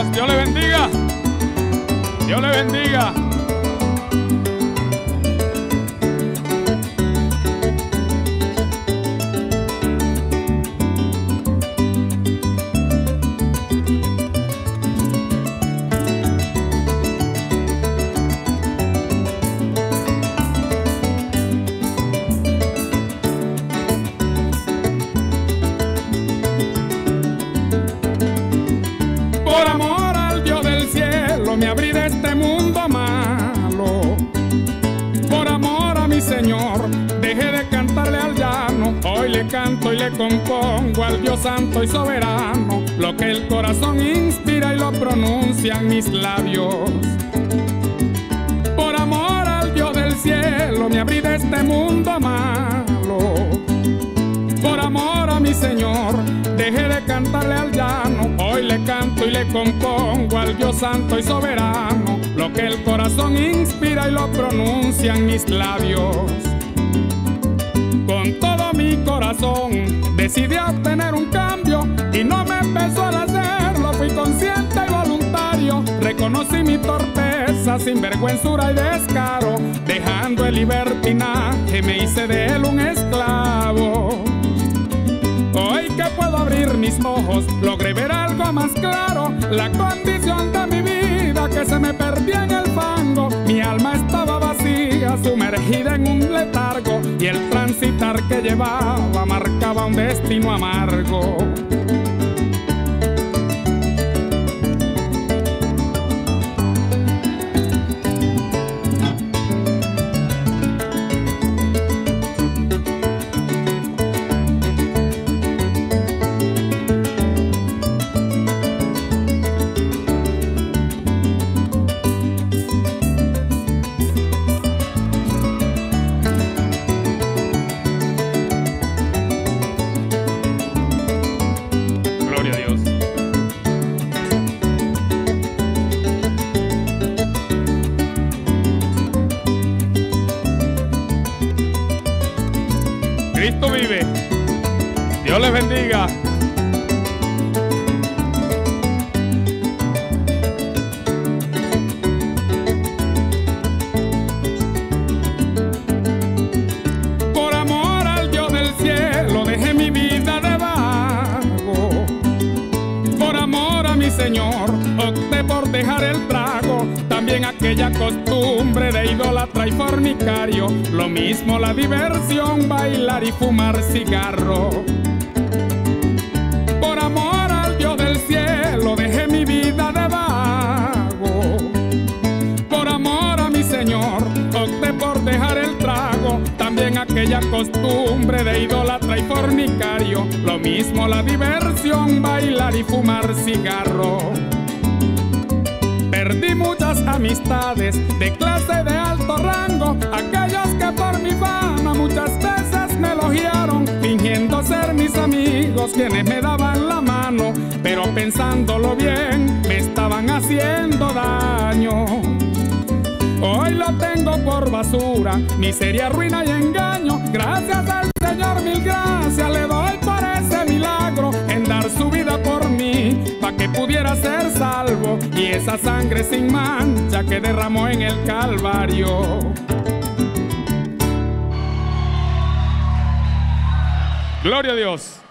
Dios, Dios le bendiga. Dios le bendiga. Me abrí de este mundo malo, por amor a mi Señor, dejé de cantarle al llano. Hoy le canto y le compongo al Dios santo y soberano. Lo que el corazón inspira y lo pronuncian mis labios. Por amor al Dios del cielo, me abrí de este mundo malo. Por amor a mi Señor, dejé de cantarle al llano. Hoy le canto y le compongo al Dios santo y soberano. Lo que el corazón inspira y lo pronuncian mis labios. Con todo mi corazón decidí obtener un cambio y no me pesó al hacerlo, fui consciente y voluntario. Reconocí mi torpeza, sinvergüenzura y descaro, dejando el libertinaje me hice de él un esclavo. Hoy que puedo abrir mis ojos, logré ver algo más claro, la condición de mi vida que se me perdía en el fango. Mi alma estaba vacía, sumergida en un letargo, y el transitar que llevaba marcaba un destino amargo. Cristo vive. Dios les bendiga. Por amor al Dios del cielo dejé mi vida de vago. Por amor a mi Señor opté por dejar el trago, también aquella costumbre de idólatra y fornicario, lo mismo la diversión, bailar y fumar cigarro. Por amor al Dios del cielo dejé mi vida de vago. Por amor a mi Señor opté por dejar el trago, también aquella costumbre de idólatra y fornicario, lo mismo la diversión, bailar y fumar cigarro. Perdí muchas amistades de clase de alto rango, aquellos que por mi fama muchas veces me elogiaron, fingiendo ser mis amigos quienes me daban la mano, pero pensándolo bien me estaban haciendo daño. Hoy lo tengo por basura, miseria, ruina y engaño. Gracias al Señor, mil gracias le doy por ese milagro, en dar su vida por mí, pa' que pudiera ser salvo, y esa sangre sin mancha que derramó en el Calvario. Gloria a Dios.